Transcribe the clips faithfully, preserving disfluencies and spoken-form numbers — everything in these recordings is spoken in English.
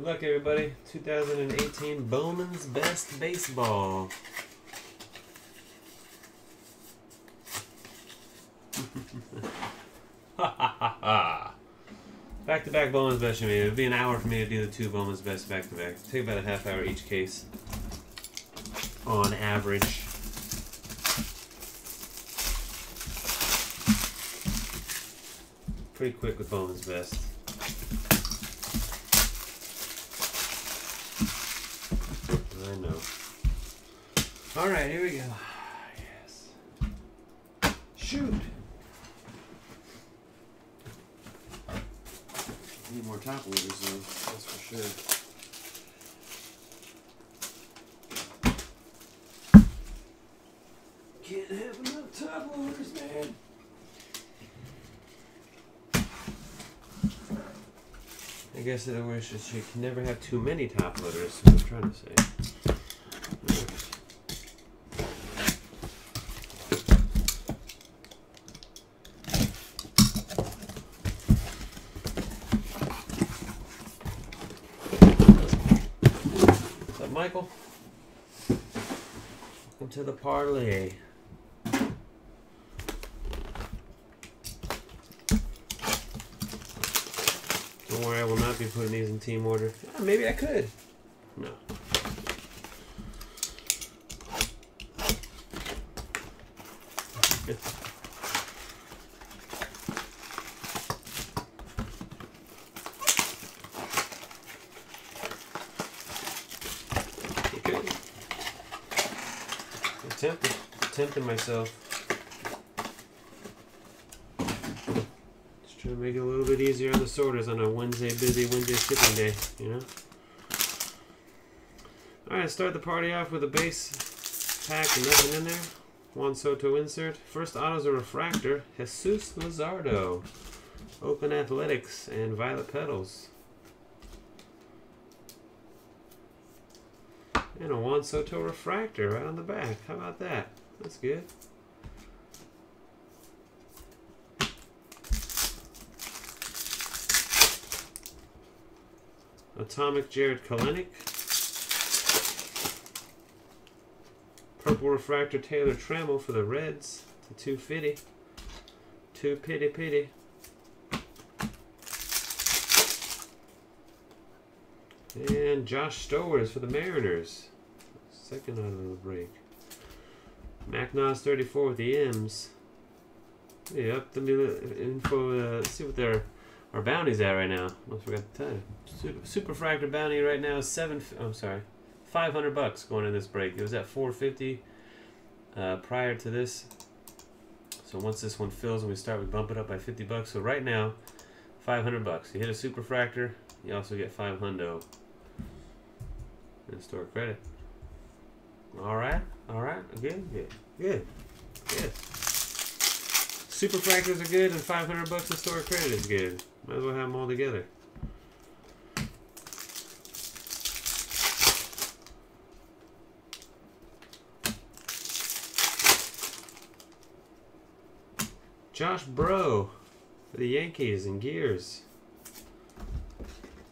Good luck, everybody. two thousand eighteen Bowman's Best Baseball. Back-to-back Bowman's Best. I mean, it would be an hour for me to do the two Bowman's Best back-to-back. Take about a half hour each case on average. Pretty quick with Bowman's Best. I know. Alright, here we go. Yes. Shoot! Need more top loaders though, that's for sure. Can't have enough top loaders, man. I guess that I should you can never have too many top loaders, is what I'm trying to say. Michael, welcome to the parlay. Don't worry, I will not be putting these in team order. Oh, maybe I could. No. Tempted, tempting myself. Just trying to make it a little bit easier on the sorters on a Wednesday, busy Wednesday shipping day, you know? Alright, start the party off with a base pack and nothing in there. Juan Soto insert. First auto's a refractor. Jesus Luzardo. Open Athletics and Violet Petals. And a Juan Soto refractor right on the back. How about that? That's good. Atomic Jared Kalenic. Purple refractor Taylor Trammell for the Reds. To two fifty. Two pity pity. And Josh Stowers for the Mariners. Second out of the break. MacNos thirty-four with the M's. Yep, the info. Uh, let's see what their our bounty's at right now. I forgot to tell you. Super, super Fractor bounty right now is seven. I'm oh, sorry, five hundred bucks going in this break. It was at four fifty uh, prior to this. So once this one fills and we start, we bump it up by fifty bucks. So right now, five hundred bucks. You hit a Super Fractor, you also get five hundo in store credit. Alright, alright, good, good, good, good. Super fractors are good and five hundred bucks in store credit is good. Might as well have them all together. Josh Bro for the Yankees and Gears.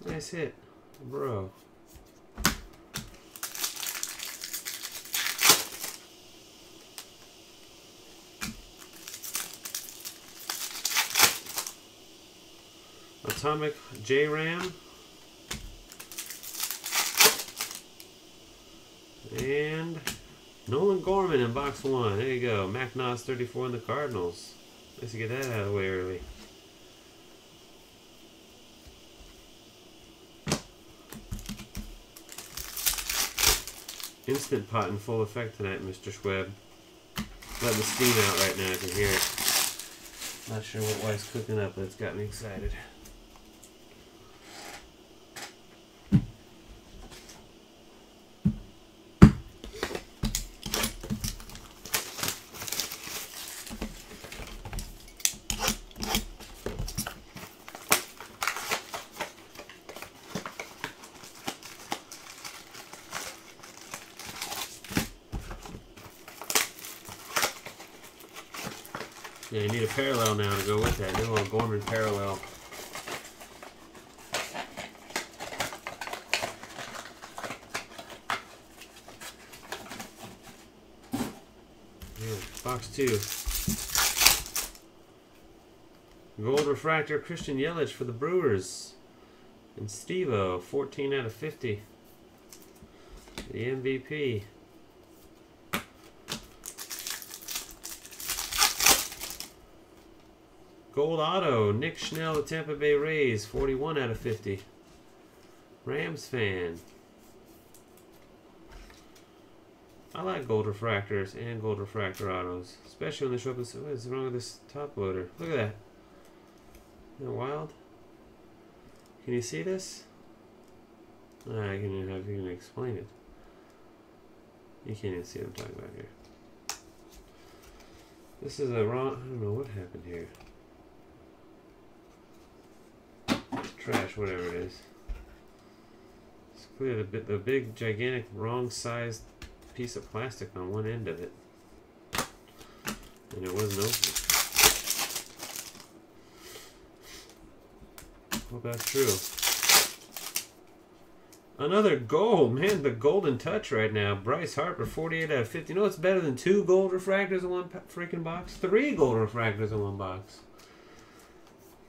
Nice hit, Bro. Atomic J-Ram and Nolan Gorman in box one. There you go. MacNos thirty-four in the Cardinals. Nice to get that out of the way early. Instant pot in full effect tonight, Mister Schweb. Letting the steam out right now. I can hear it. Not sure what Wife's cooking up, but it's got me excited. Yeah, you need a parallel now to go with that. New old Gorman parallel. Box two. Gold refractor Christian Yelich for the Brewers. And Steve-O, fourteen out of fifty. The M V P. Gold auto, Nick Schnell, the Tampa Bay Rays, forty-one out of fifty. Rams fan. I like gold refractors and gold refractor autos, especially when they show up. What is wrong with this top loader? Look at that. Isn't that wild? Can you see this? I can't even have you explain it. You can't even see what I'm talking about here. This is a wrong. I don't know what happened here. Trash, whatever it is. It's clearly the, the big, gigantic, wrong-sized piece of plastic on one end of it, and it wasn't open. Hope that's true. Another gold, man, the golden touch right now. Bryce Harper, forty-eight out of fifty. You know what's better than two gold refractors in one freaking box? Three gold refractors in one box.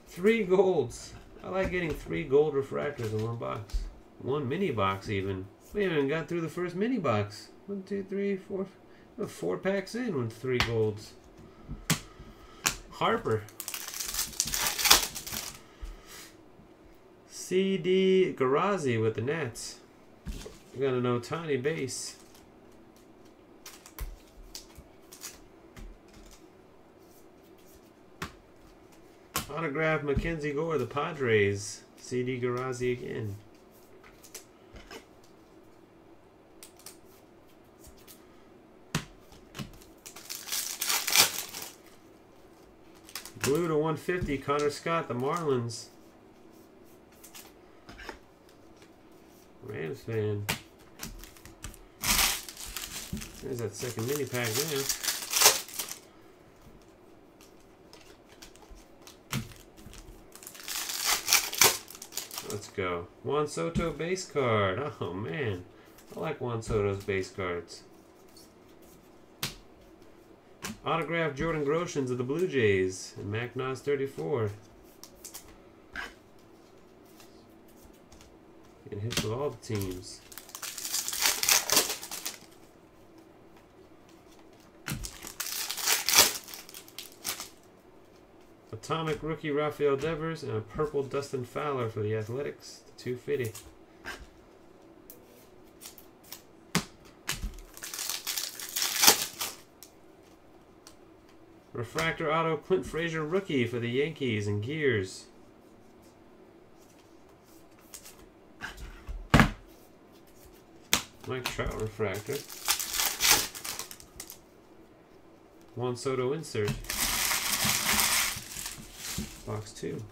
Three golds. I like getting three gold refractors in one box. One mini box even. We haven't even got through the first mini box. One, two, three, four. Four packs in with three golds. Harper. C D. Garazzi with the Nats. We got an Otani base. Autograph Mackenzie Gore, the Padres. C D. Garazzi again. Blue to one fifty, Connor Scott, the Marlins. Rams fan. There's that second mini pack there. Let's go. Juan Soto base card. Oh, man. I like Juan Soto's base cards. Autographed Jordan Groshans of the Blue Jays. And MacNos thirty-four. And hits with all the teams. Atomic rookie Rafael Devers and a purple Dustin Fowler for the Athletics, the two fifty. Refractor auto Clint Frazier rookie for the Yankees and Gears. Mike Trout refractor. Juan Soto insert. Box two.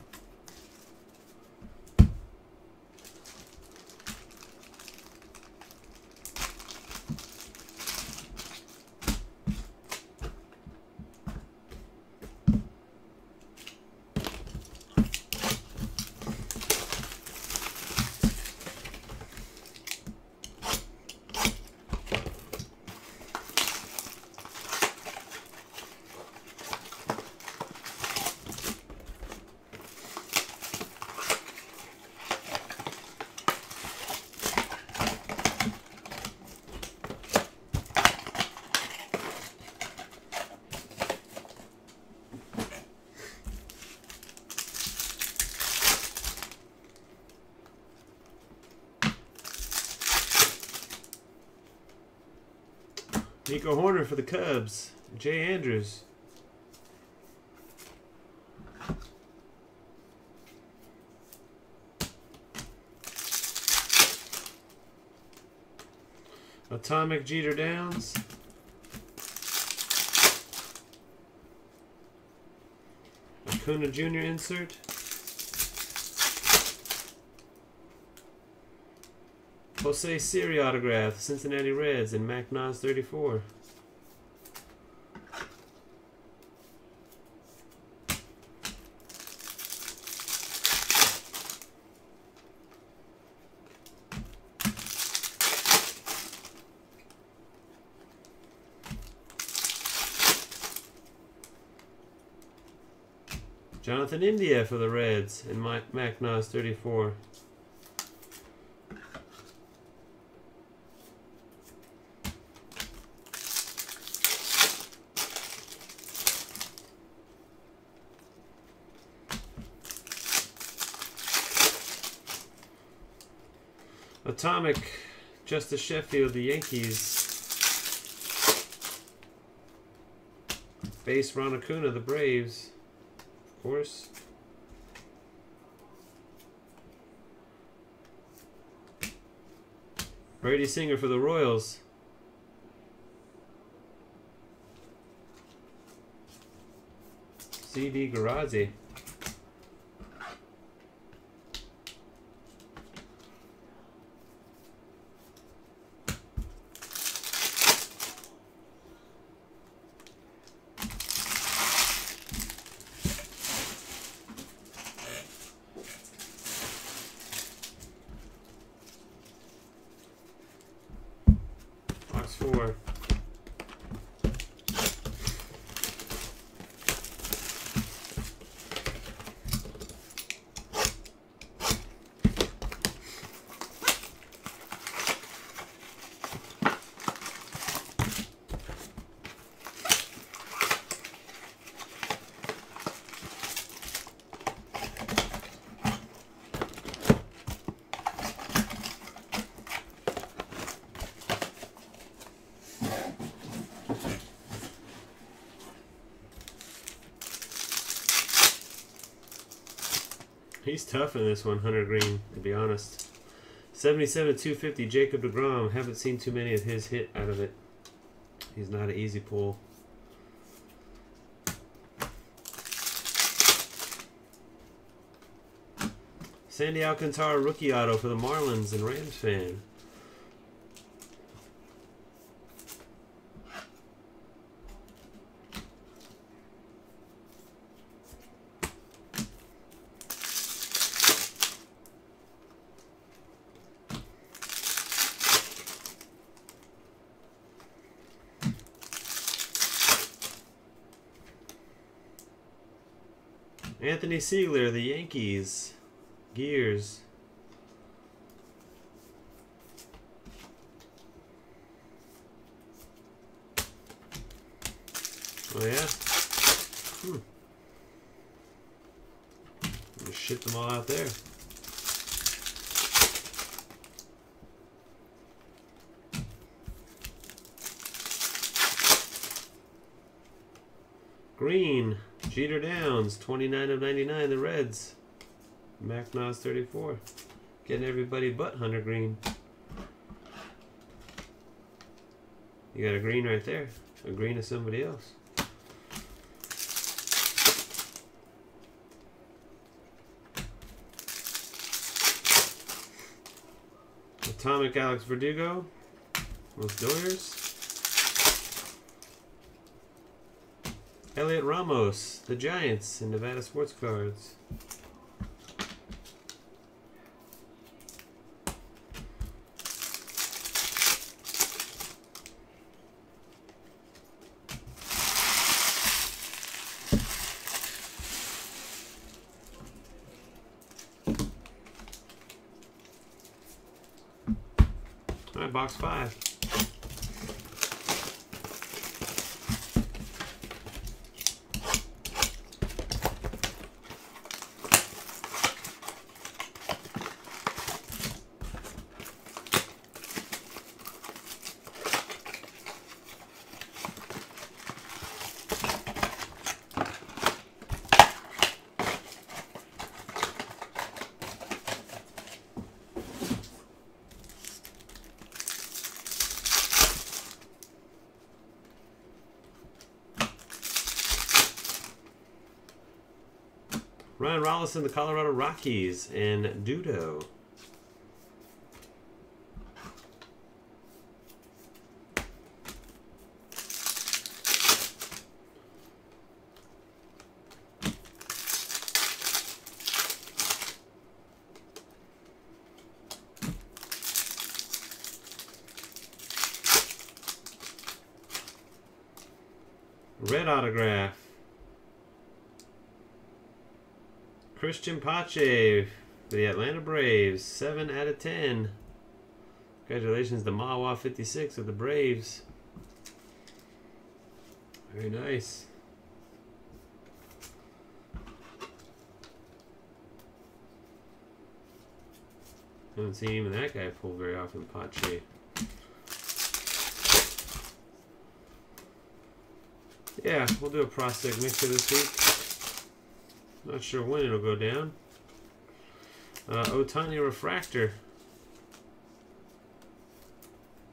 Nico Horner for the Cubs. Jay Andrews. Atomic Jeter Downs. Acuna Junior insert. Jose Siri autograph, Cincinnati Reds, and MacNos thirty-four. Jonathan India for the Reds and Mike Macnos thirty-four. Atomic, Justice Sheffield, the Yankees. Base, Ronald Acuna, the Braves. Of course. Brady Singer for the Royals. C D. Garazzi. He's tough in this one, Hunter Green, to be honest. seventy-seven to two fifty, Jacob DeGrom. Haven't seen too many of his hit out of it. He's not an easy pull. Sandy Alcantara rookie auto for the Marlins and Rams fan. Anthony Siegler, the Yankees, Gears. Oh yeah? Hmm. I'm gonna ship them all out there. Green. Jeter Downs, twenty-nine of ninety-nine, the Reds. Macnos, thirty-four. Getting everybody but Hunter Green. You got a green right there. A green is somebody else. Atomic Alex Verdugo. With Doyers. Elliot Ramos, the Giants, in Nevada Sports Cards. All right, box five. Ryan Rollison, the Colorado Rockies, and Dudo. Red autograph. Christian Pache for the Atlanta Braves. seven out of ten. Congratulations to Mawa fifty-six of the Braves. Very nice. I haven't seen even that guy pull very often, Pache. Yeah, we'll do a prospect mixer this week. Not sure when it'll go down. Uh, Otani Refractor.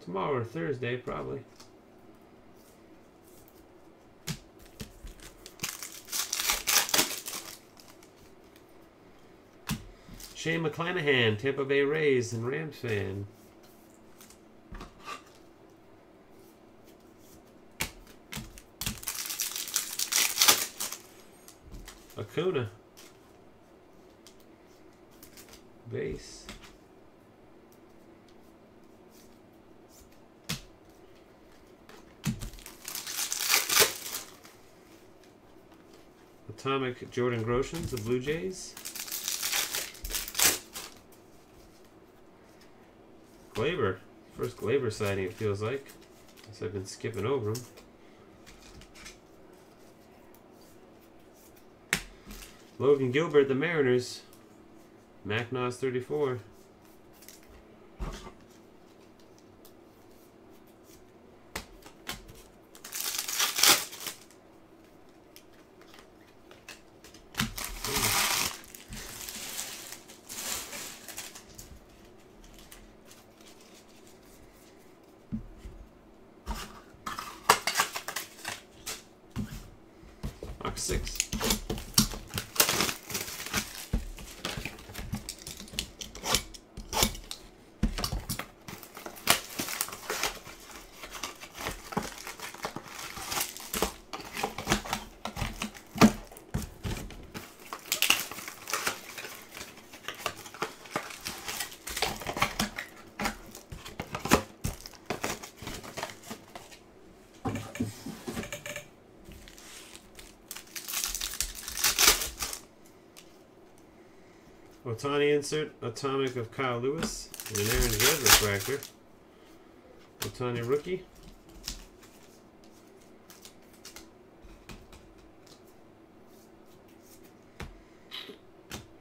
Tomorrow or Thursday, probably. Shane McClanahan, Tampa Bay Rays and Rams fan. Acuna. Base. Atomic Jordan Groshans, the Blue Jays. Glaber. First Glaber signing, it feels like. Since I've been skipping over him. Logan Gilbert, the Mariners. Macnos thirty-four. Six. Otani insert, Atomic of Kyle Lewis, and an Aaron Judge refractor. Otani rookie.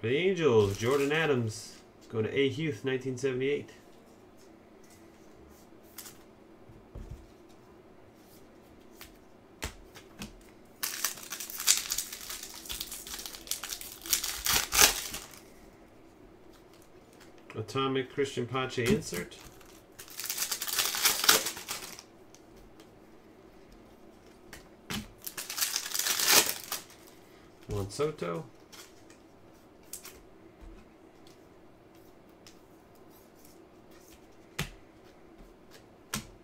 For the Angels, Jordan Adams, going to A. Huth, nineteen seventy-eight. Atomic Christian Pache insert. Juan Soto.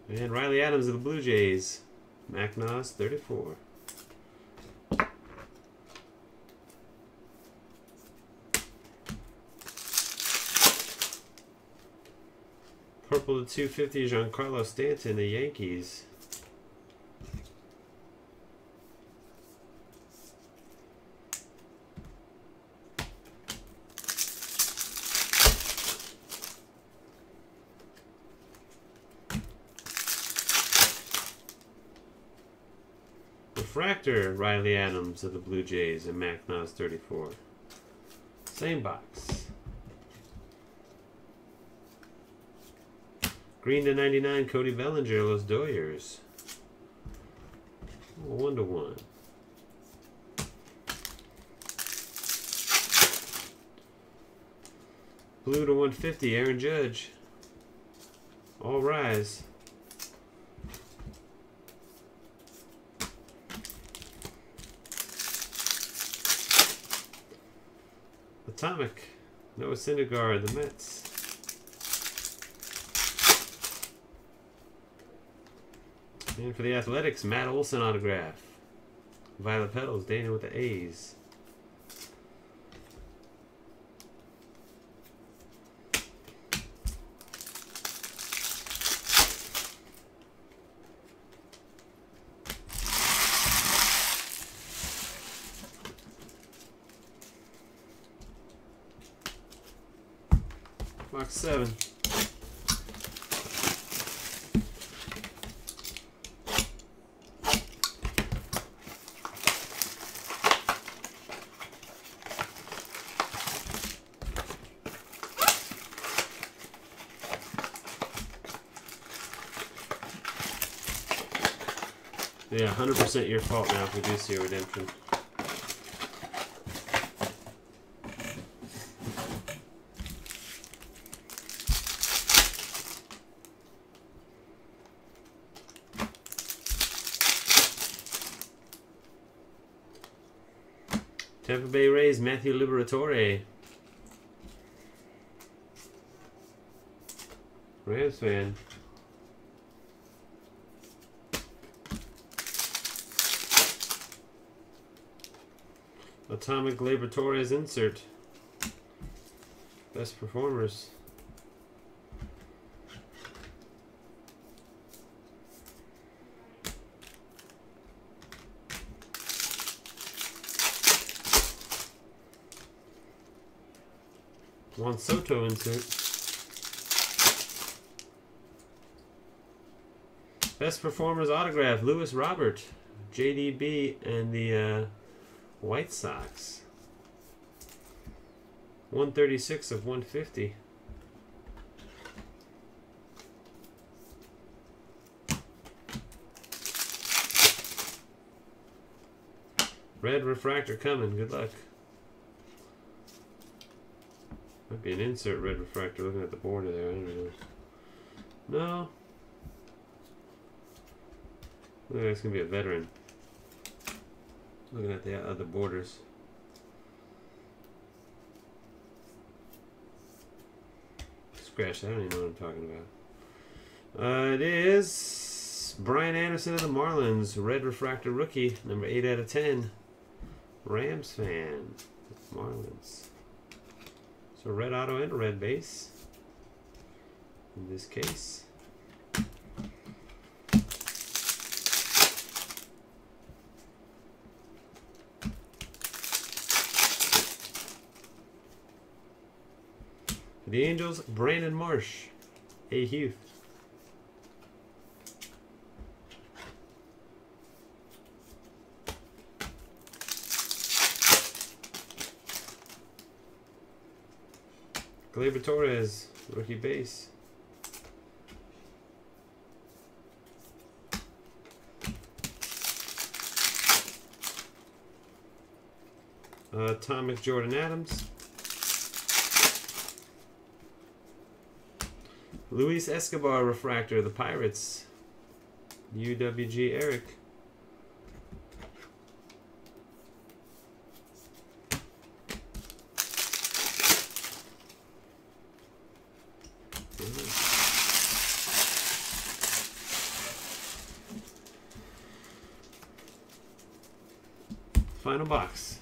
And Riley Adams of the Blue Jays. Macnos thirty-four. Purple to two fifty, Giancarlo Stanton, the Yankees. Refractor, Riley Adams of the Blue Jays and Macnos thirty-four. Same box. Green to ninety-nine, Cody Bellinger, Los Doyers. One to one. Blue to one fifty, Aaron Judge. All rise. Atomic, Noah Syndergaard, the Mets. And for the Athletics, Matt Olson autograph. Violet Petals, Dana with the A's. seven. Yeah, one hundred percent your fault now if we do see a redemption. Tampa Bay Rays, Matthew Liberatore. Rams fan. Atomic Laboratories insert. Best performers. Juan Soto insert. Best performers autograph. Lewis Robert, J D B, and the. Uh, White Sox. one thirty-six of one fifty. Red refractor coming. Good luck. Might be an insert red refractor looking at the border there. I don't know. No. Look, it's going to be a veteran. Looking at the other borders. Scratch that, I don't even know what I'm talking about. Uh, it is Brian Anderson of the Marlins, red refractor rookie, number eight out of ten. Rams fan, Marlins. So red auto and red base in this case. The Angels, Brandon Marsh, A. Hugh. Gleyber Torres, rookie base. Atomic Jordan Adams. Luis Escobar refractor, the Pirates. U W G Eric. Final box.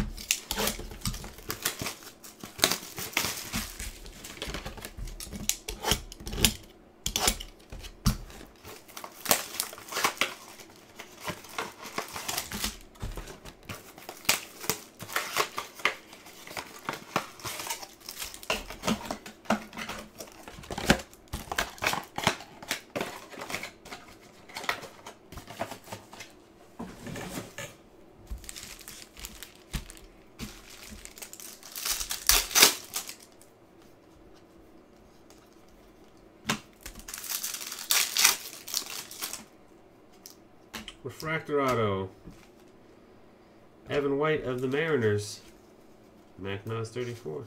Refractor auto. Evan White of the Mariners. MacNos thirty-four.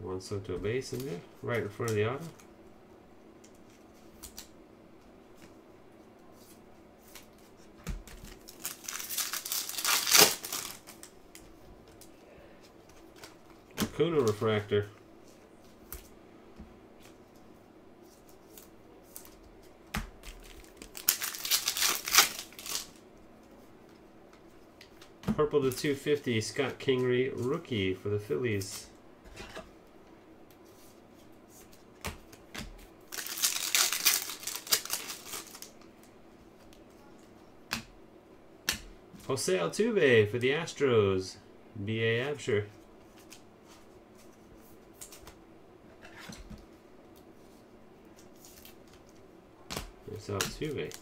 Juan Soto base in there, right in front of the auto. Acuna refractor. Purple to two fifty, Scott Kingery, rookie for the Phillies. Jose Altuve for the Astros. B A. Absher. There's Altuve.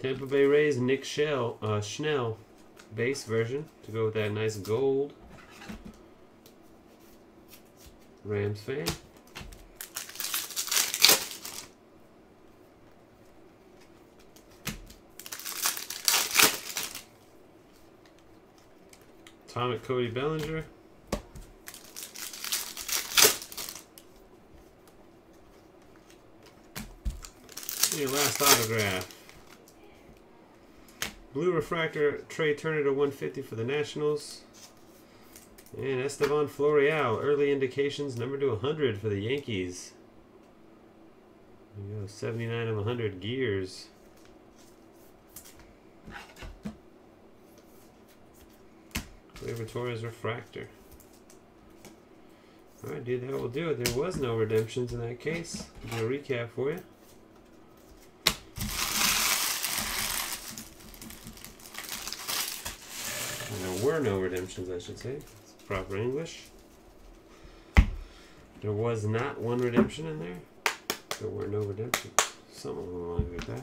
Tampa Bay Rays, Nick Schnell, uh, Schnell, base version to go with that nice gold. Rams fan. Atomic Cody Bellinger. And your last autograph. Blue Refractor, Trey Turner to one fifty for the Nationals. And Estevan Floreal, early indications, number to one hundred for the Yankees. There you go, seventy-nine of one hundred gears. Gleyber Torres Refractor. Alright, dude, that will do it. There was no redemptions in that case. I'll do a recap for you. There were no redemptions, I should say. It's proper English. There was not one redemption in there. There were no redemptions. Some of them want to get that.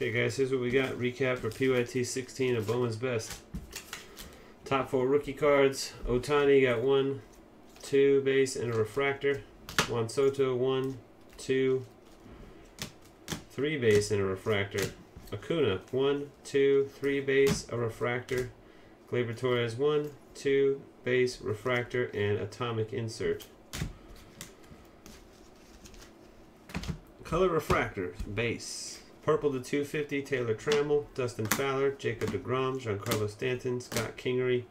Okay guys, here's what we got. Recap for P Y T sixteen of Bowman's Best. Top four rookie cards. Otani got one, two base, and a refractor. Juan Soto, one, two, three base, and a refractor. Acuna, one, two, three base, a refractor. Gleyber Torres, one, two, base, refractor, and atomic insert. Color refractor, base. Purple to two fifty, Taylor Trammell, Dustin Fowler, Jacob DeGrom, Giancarlo Stanton, Scott Kingery.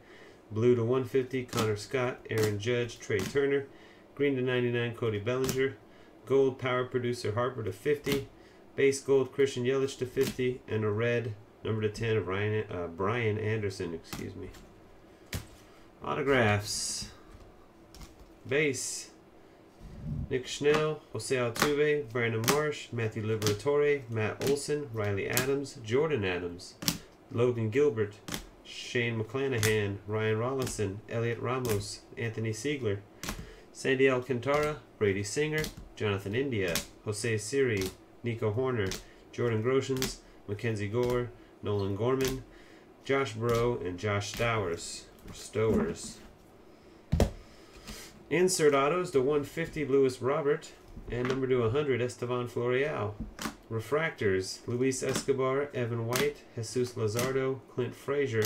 Blue to one fifty, Connor Scott, Aaron Judge, Trey Turner. Green to ninety-nine, Cody Bellinger. Gold, power producer Harper to fifty. Base gold, Christian Yelich to fifty. And a red, number to ten, of Ryan, uh, Brian Anderson, excuse me. Autographs. Base. Nick Schnell, Jose Altuve, Brandon Marsh, Matthew Liberatore, Matt Olson, Riley Adams, Jordan Adams, Logan Gilbert, Shane McClanahan, Ryan Rollison, Elliot Ramos, Anthony Siegler, Sandy Alcantara, Brady Singer, Jonathan India, Jose Siri, Nico Horner, Jordan Groshans, Mackenzie Gore, Nolan Gorman, Josh Bro, and Josh Stowers, or Stowers. Insert autos to one fifty, Luis Robert, and number to one hundred, Estevan Floreal. Refractors, Luis Escobar, Evan White, Jesus Luzardo, Clint Frazier,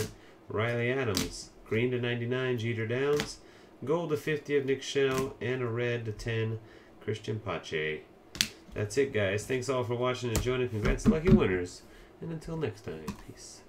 Riley Adams. Green to ninety-nine, Jeter Downs. Gold to fifty of Nick Schnell, and a red to ten, Christian Pache. That's it, guys. Thanks all for watching and joining. Congrats, lucky winners. And until next time, peace.